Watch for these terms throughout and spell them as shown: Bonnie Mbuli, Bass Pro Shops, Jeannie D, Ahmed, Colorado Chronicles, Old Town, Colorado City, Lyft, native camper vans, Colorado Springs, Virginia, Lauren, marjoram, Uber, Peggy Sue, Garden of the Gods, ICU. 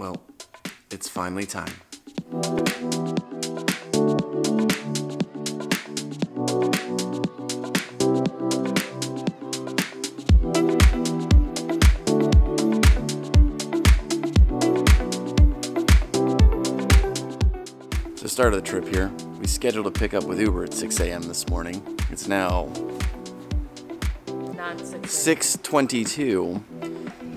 Well, it's finally time. To start the trip here, we scheduled a pickup with Uber at 6 a.m. this morning. It's now 6:22,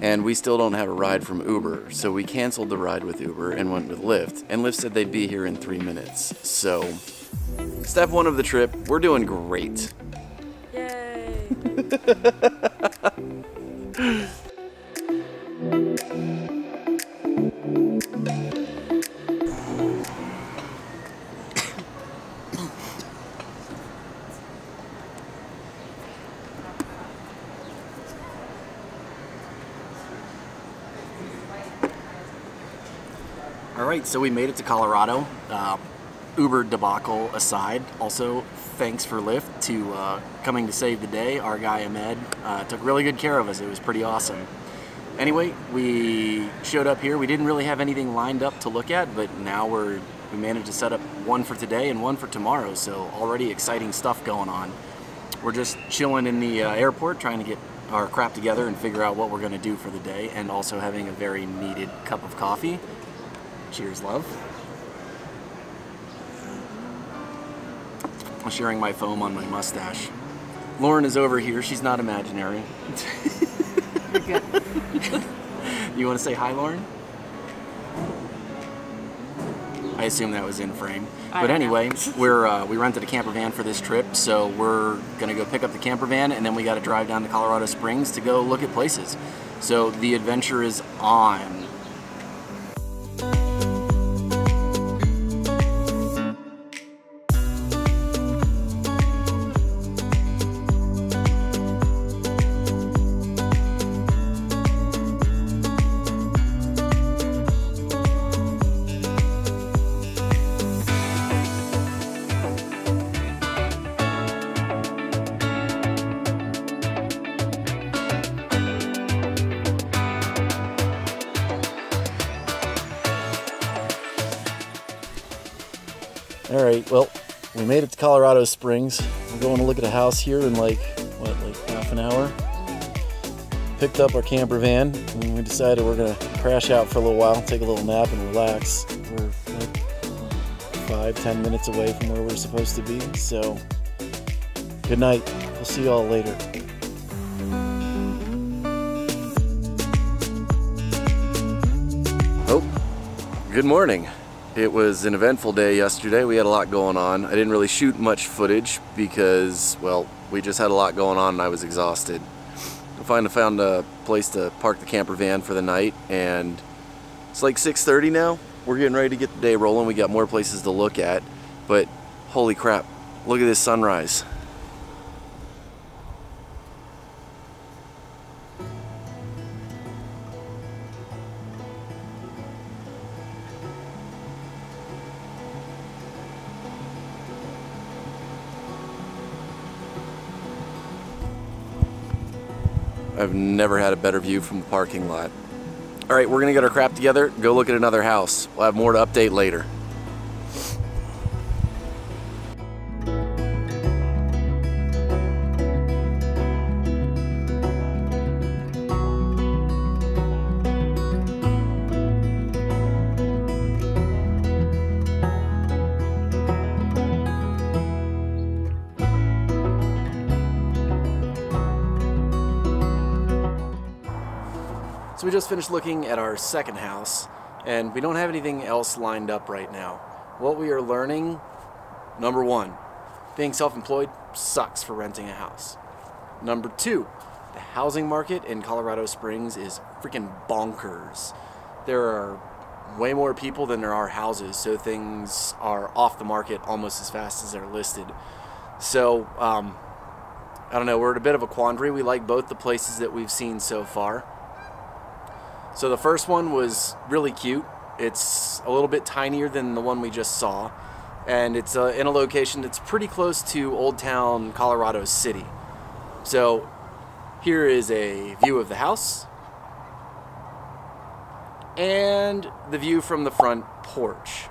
and we still don't have a ride from Uber, so we canceled the ride with Uber and went with Lyft, and Lyft said they'd be here in 3 minutes. So, step one of the trip, we're doing great. Yay! Alright, so we made it to Colorado. Uber debacle aside, also thanks for Lyft to coming to save the day. Our guy Ahmed took really good care of us. It was pretty awesome. Anyway, we showed up here. We didn't really have anything lined up to look at, but now we managed to set up one for today and one for tomorrow, so already exciting stuff going on. We're just chilling in the airport trying to get our crap together and figure out what we're going to do for the day, and also having a very needed cup of coffee. Cheers, love. I'm sharing my foam on my mustache. Lauren is over here. She's not imaginary. You're good. You want to say hi, Lauren? I assume that was in frame. But anyway, we rented a camper van for this trip, so we're gonna go pick up the camper van, and then we got to drive down to Colorado Springs to go look at places. So the adventure is on. All right, well, we made it to Colorado Springs. We're going to look at a house here in like half an hour. Picked up our camper van, and we decided we're gonna crash out for a little while, take a little nap and relax. We're like 5–10 minutes away from where we're supposed to be, so good night. We'll see y'all later. Oh, good morning. It was an eventful day yesterday. We had a lot going on. I didn't really shoot much footage because, well, we just had a lot going on and I was exhausted. I finally found a place to park the camper van for the night, and it's like 6:30 now. We're getting ready to get the day rolling. We got more places to look at, but holy crap, look at this sunrise. I've never had a better view from the parking lot. All right, we're gonna get our crap together, go look at another house. We'll have more to update later. So we just finished looking at our second house, and we don't have anything else lined up right now. What we are learning, number one, being self-employed sucks for renting a house. Number two, the housing market in Colorado Springs is freaking bonkers. There are way more people than there are houses, so things are off the market almost as fast as they're listed. So, I don't know, we're at a bit of a quandary. We like both the places that we've seen so far. So the first one was really cute. It's a little bit tinier than the one we just saw, and it's in a location that's pretty close to Old Town, Colorado City. So here is a view of the house. and the view from the front porch.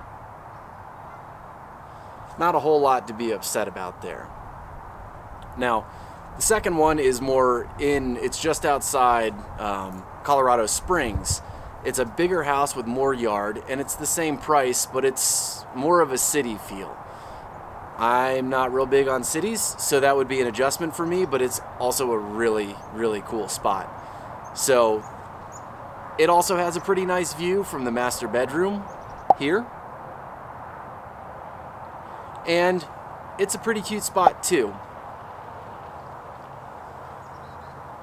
Not a whole lot to be upset about there. Now, the second one is more in, it's just outside Colorado Springs. It's a bigger house with more yard, and it's the same price, but it's more of a city feel. I'm not real big on cities, so that would be an adjustment for me, but it's also a really, really cool spot. So it also has a pretty nice view from the master bedroom here. And it's a pretty cute spot too.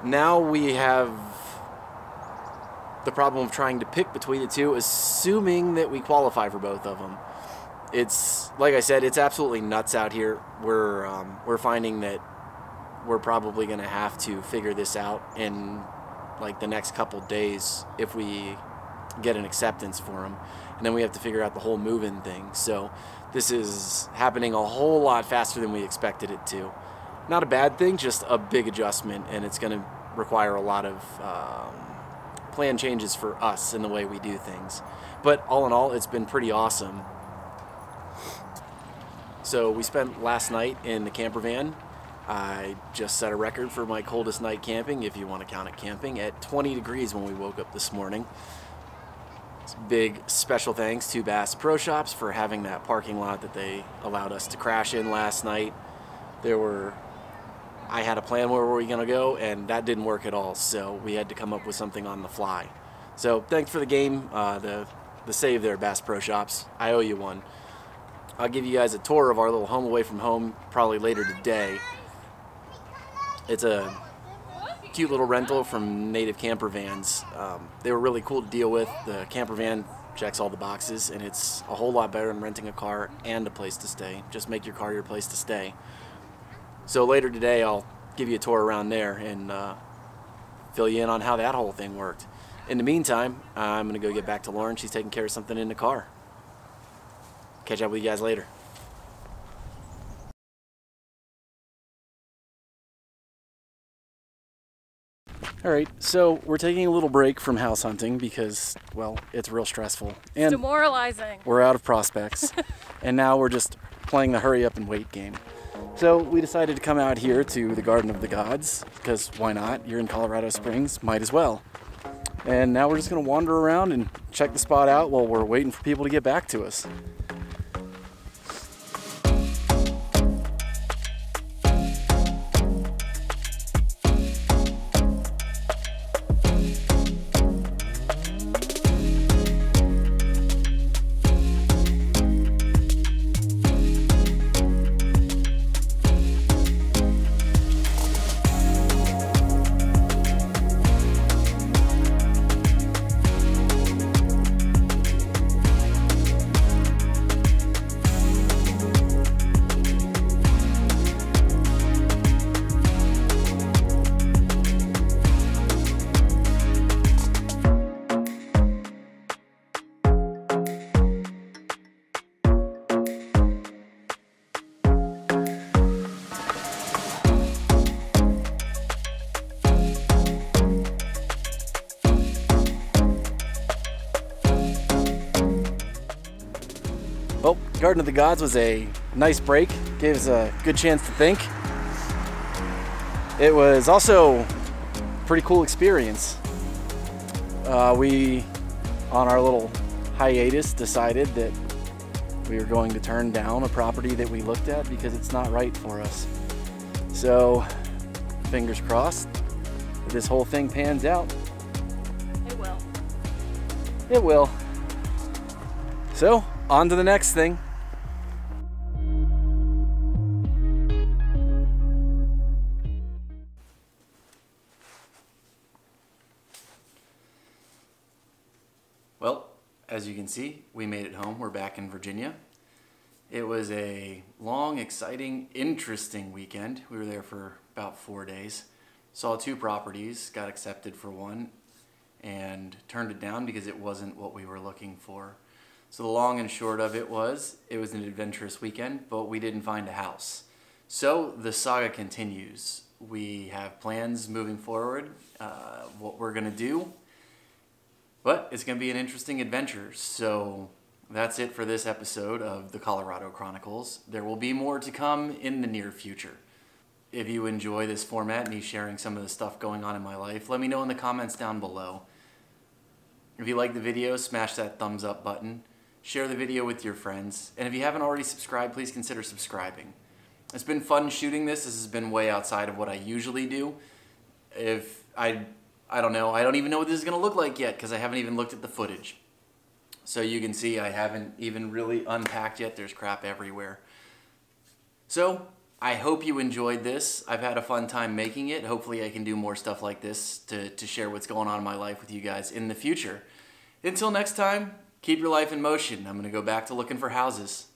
Now we have the problem of trying to pick between the two, assuming that we qualify for both of them. It's, like I said, it's absolutely nuts out here. We're finding that we're probably going to have to figure this out in like the next couple days if we get an acceptance for them. And then we have to figure out the whole move-in thing. So this is happening a whole lot faster than we expected it to. Not a bad thing, just a big adjustment, and it's going to require a lot of plan changes for us in the way we do things. But all in all, it's been pretty awesome. So we spent last night in the camper van. I just set a record for my coldest night camping, if you want to count it camping, at 20 degrees when we woke up this morning. Big special thanks to Bass Pro Shops for having that parking lot that they allowed us to crash in last night. I had a plan where we were going to go, and that didn't work at all, so we had to come up with something on the fly. So thanks for the game, the save there, Bass Pro Shops. I owe you one. I'll give you guys a tour of our little home away from home probably later today. It's a cute little rental from Native Camper Vans. They were really cool to deal with. The camper van checks all the boxes, and it's a whole lot better than renting a car and a place to stay. Just make your car your place to stay. So later today I'll give you a tour around there and fill you in on how that whole thing worked. In the meantime, I'm going to go get back to Lauren. She's taking care of something in the car. Catch up with you guys later. Alright, so we're taking a little break from house hunting because, well, it's real stressful. And demoralizing. We're out of prospects. And now we're just playing the hurry up and wait game. So we decided to come out here to the Garden of the Gods, because why not? You're in Colorado Springs, might as well. And now we're just going to wander around and check the spot out while we're waiting for people to get back to us. Garden of the Gods was a nice break. Gave us a good chance to think. It was also a pretty cool experience. We, on our little hiatus, decided that we were going to turn down a property that we looked at because it's not right for us. So, fingers crossed, this whole thing pans out. It will. It will. So, on to the next thing. As you can see, we made it home. We're back in Virginia. It was a long, exciting, interesting weekend. We were there for about 4 days. Saw two properties, got accepted for one, and turned it down because it wasn't what we were looking for. So the long and short of it was an adventurous weekend, but we didn't find a house. So the saga continues. We have plans moving forward, what we're gonna do. But it's going to be an interesting adventure. So that's it for this episode of the Colorado Chronicles. There will be more to come in the near future. If you enjoy this format, me sharing some of the stuff going on in my life, let me know in the comments down below. If you like the video, smash that thumbs up button. Share the video with your friends. And if you haven't already subscribed, please consider subscribing. It's been fun shooting this. This has been way outside of what I usually do. If I don't know. I don't even know what this is going to look like yet because I haven't even looked at the footage. So you can see I haven't even really unpacked yet. There's crap everywhere. So I hope you enjoyed this. I've had a fun time making it. Hopefully I can do more stuff like this to share what's going on in my life with you guys in the future. Until next time, keep your life in motion. I'm going to go back to looking for houses.